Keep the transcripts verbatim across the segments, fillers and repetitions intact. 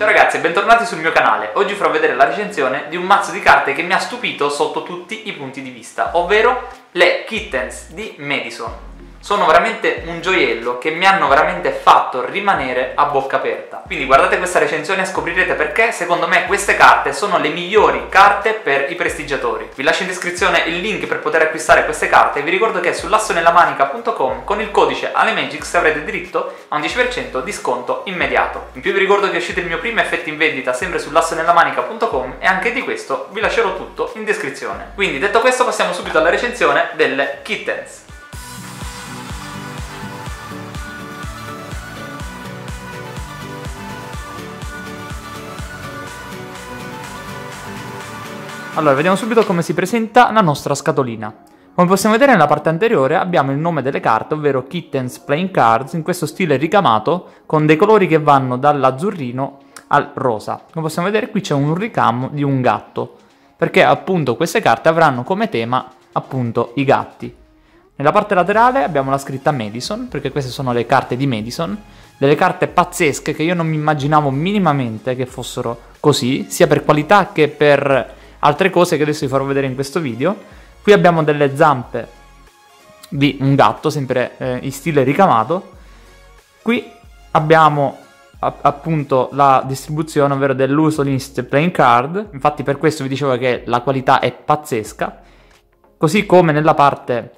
Ciao ragazzi e bentornati sul mio canale. Oggi farò vedere la recensione di un mazzo di carte che mi ha stupito sotto tutti i punti di vista, ovvero le Kittens di Madison. Sono veramente un gioiello che mi hanno veramente fatto rimanere a bocca aperta. Quindi guardate questa recensione e scoprirete perché secondo me queste carte sono le migliori carte per i prestigiatori. Vi lascio in descrizione il link per poter acquistare queste carte e vi ricordo che su lassonellamanica punto com con il codice ALEMAGIX avrete diritto a un dieci per cento di sconto immediato. In più vi ricordo che è uscito il mio primo effetto in vendita sempre su lassonellamanica punto com e anche di questo vi lascerò tutto in descrizione. Quindi detto questo passiamo subito alla recensione delle Kittens. Allora, vediamo subito come si presenta la nostra scatolina. Come possiamo vedere nella parte anteriore abbiamo il nome delle carte, ovvero Kittens Playing Cards, in questo stile ricamato, con dei colori che vanno dall'azzurrino al rosa. Come possiamo vedere qui c'è un ricamo di un gatto, perché appunto queste carte avranno come tema appunto i gatti. Nella parte laterale abbiamo la scritta Madison, perché queste sono le carte di Madison, delle carte pazzesche che io non mi immaginavo minimamente che fossero così, sia per qualità che per altre cose che adesso vi farò vedere in questo video. Qui abbiamo delle zampe di un gatto, sempre eh, in stile ricamato. Qui abbiamo app appunto la distribuzione, ovvero dell'Usolist Playing Card. Infatti per questo vi dicevo che la qualità è pazzesca. Così come nella parte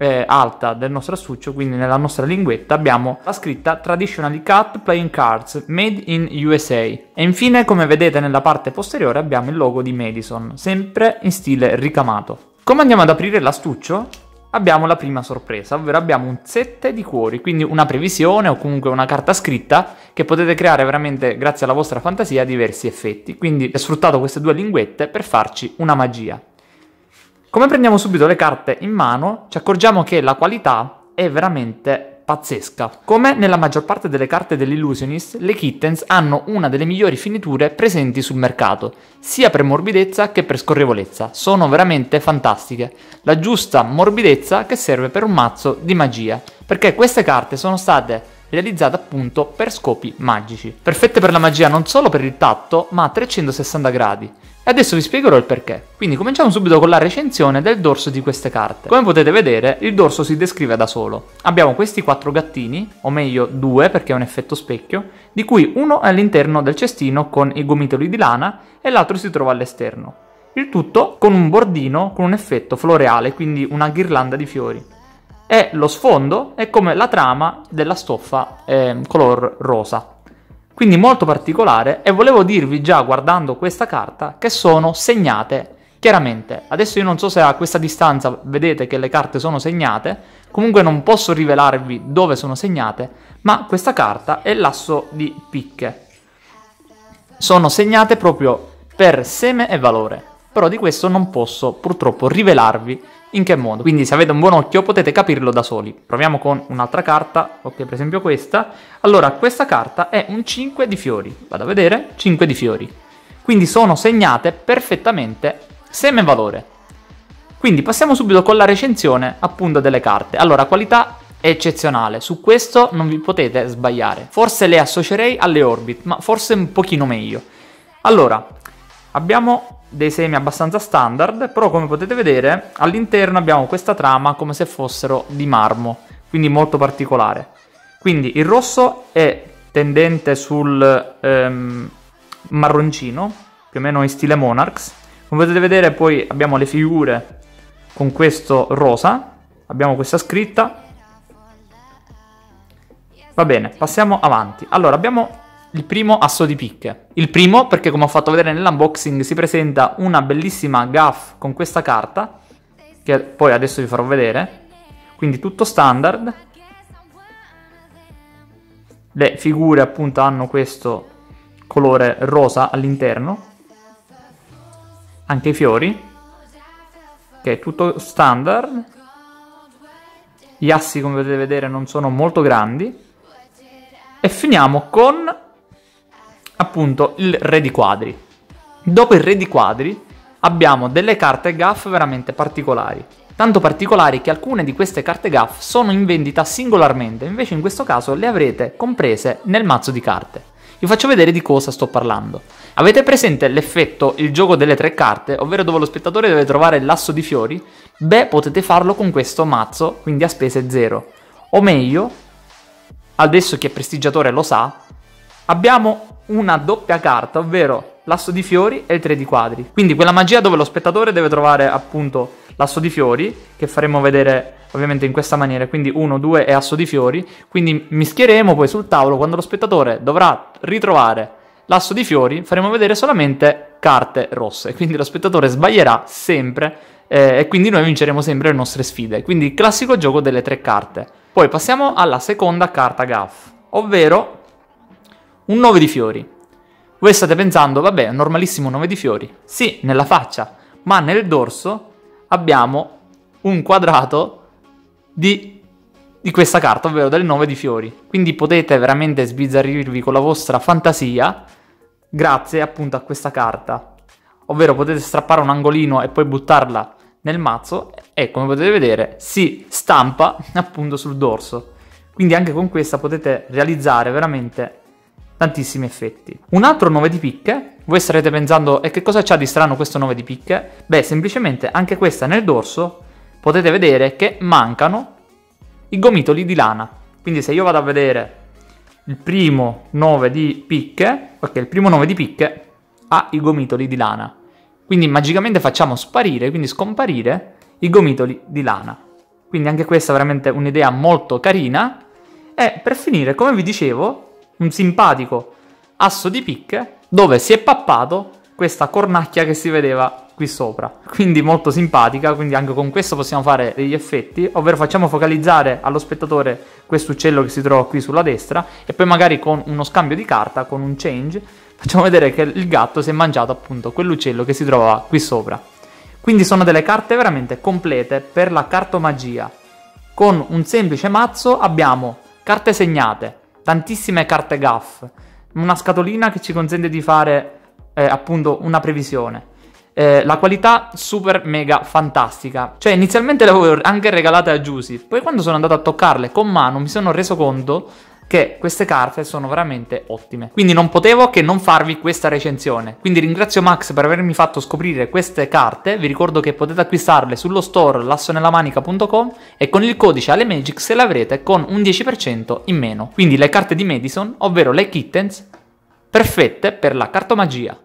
eh, alta del nostro astuccio, quindi nella nostra linguetta, abbiamo la scritta Traditional Cat Playing Cards Made in U S A. E infine, come vedete nella parte posteriore, abbiamo il logo di Madison, sempre in stile ricamato. Come andiamo ad aprire l'astuccio? Abbiamo la prima sorpresa, ovvero abbiamo un sette di cuori, quindi una previsione o comunque una carta scritta che potete creare veramente, grazie alla vostra fantasia, diversi effetti. Quindi ho sfruttato queste due linguette per farci una magia. Come prendiamo subito le carte in mano, ci accorgiamo che la qualità è veramente pazzesca. Come nella maggior parte delle carte dell'Illusionist, le Kittens hanno una delle migliori finiture presenti sul mercato, sia per morbidezza che per scorrevolezza. Sono veramente fantastiche. La giusta morbidezza che serve per un mazzo di magia, perché queste carte sono state realizzata appunto per scopi magici. Perfette per la magia non solo per il tatto, ma a trecentosessanta gradi. E adesso vi spiegherò il perché. Quindi cominciamo subito con la recensione del dorso di queste carte. Come potete vedere, il dorso si descrive da solo. Abbiamo questi quattro gattini, o meglio due perché è un effetto specchio, di cui uno è all'interno del cestino con i gomitoli di lana e l'altro si trova all'esterno. Il tutto con un bordino con un effetto floreale, quindi una ghirlanda di fiori. E lo sfondo è come la trama della stoffa eh, color rosa. Quindi molto particolare, e volevo dirvi già guardando questa carta che sono segnate chiaramente. Adesso io non so se a questa distanza vedete che le carte sono segnate, comunque non posso rivelarvi dove sono segnate, ma questa carta è l'asso di picche. Sono segnate proprio per seme e valore, però di questo non posso purtroppo rivelarvi in che modo. Quindi se avete un buon occhio potete capirlo da soli. Proviamo con un'altra carta, ok, per esempio questa. Allora, questa carta è un cinque di fiori, vado a vedere, cinque di fiori. Quindi sono segnate perfettamente seme e valore. Quindi passiamo subito con la recensione appunto delle carte. Allora, qualità eccezionale, su questo non vi potete sbagliare. Forse le associerei alle Orbit, ma forse un pochino meglio. Allora, abbiamo dei semi abbastanza standard, però come potete vedere all'interno abbiamo questa trama come se fossero di marmo, quindi molto particolare. Quindi il rosso è tendente sul ehm, marroncino, più o meno in stile Monarchs. Come potete vedere poi abbiamo le figure con questo rosa, abbiamo questa scritta. Va bene, passiamo avanti. Allora, abbiamo il primo asso di picche. Il primo perché, come ho fatto vedere nell'unboxing, si presenta una bellissima gaff con questa carta che poi adesso vi farò vedere. Quindi tutto standard. Le figure appunto hanno questo colore rosa all'interno. Anche i fiori, che è tutto standard. Gli assi, come potete vedere, non sono molto grandi. E finiamo con appunto il re di quadri. Dopo il re di quadri abbiamo delle carte gaff veramente particolari, tanto particolari che alcune di queste carte gaff sono in vendita singolarmente, invece in questo caso le avrete comprese nel mazzo di carte. vi faccio vedere di cosa sto parlando. Avete presente l'effetto il gioco delle tre carte, ovvero dove lo spettatore deve trovare il lasso di fiori? Beh, potete farlo con questo mazzo, quindi a spese zero. O meglio, adesso chi è prestigiatore lo sa, abbiamo una doppia carta, ovvero l'asso di fiori e il tre di quadri. Quindi quella magia dove lo spettatore deve trovare appunto l'asso di fiori, che faremo vedere ovviamente in questa maniera, quindi uno, due e asso di fiori, quindi mischieremo poi sul tavolo quando lo spettatore dovrà ritrovare l'asso di fiori, faremo vedere solamente carte rosse, quindi lo spettatore sbaglierà sempre eh, e quindi noi vinceremo sempre le nostre sfide, quindi il classico gioco delle tre carte. Poi passiamo alla seconda carta gaff, ovvero un nove di fiori. Voi state pensando, vabbè, è un normalissimo nove di fiori. Sì, nella faccia, ma nel dorso abbiamo un quadrato di, di questa carta, ovvero del nove di fiori. Quindi potete veramente sbizzarrirvi con la vostra fantasia grazie appunto a questa carta. Ovvero potete strappare un angolino e poi buttarla nel mazzo e, come potete vedere, si stampa appunto sul dorso. Quindi anche con questa potete realizzare veramente tantissimi effetti. Un altro nove di picche. Voi starete pensando, e che cosa c'ha di strano questo nove di picche? Beh, semplicemente anche questa nel dorso potete vedere che mancano i gomitoli di lana. Quindi se io vado a vedere il primo nove di picche, perché il primo nove di picche ha i gomitoli di lana, quindi magicamente facciamo sparire, quindi scomparire i gomitoli di lana. Quindi anche questa è veramente un'idea molto carina. E per finire, come vi dicevo, un simpatico asso di picche dove si è pappato questa cornacchia che si vedeva qui sopra, quindi molto simpatica. Quindi anche con questo possiamo fare degli effetti, ovvero facciamo focalizzare allo spettatore questo uccello che si trova qui sulla destra e poi magari con uno scambio di carta, con un change, facciamo vedere che il gatto si è mangiato appunto quell'uccello che si trova qui sopra. Quindi sono delle carte veramente complete per la cartomagia. Con un semplice mazzo abbiamo carte segnate, tantissime carte gaff, una scatolina che ci consente di fare eh, appunto una previsione, eh, la qualità super mega fantastica. Cioè inizialmente le avevo anche regalate a Giusy, poi quando sono andato a toccarle con mano mi sono reso conto che queste carte sono veramente ottime, quindi non potevo che non farvi questa recensione. Quindi ringrazio Max per avermi fatto scoprire queste carte. Vi ricordo che potete acquistarle sullo store lassonellamanica punto com e con il codice ALEMAGIX le avrete con un dieci per cento in meno. Quindi le carte di Madison, ovvero le Kittens, perfette per la cartomagia.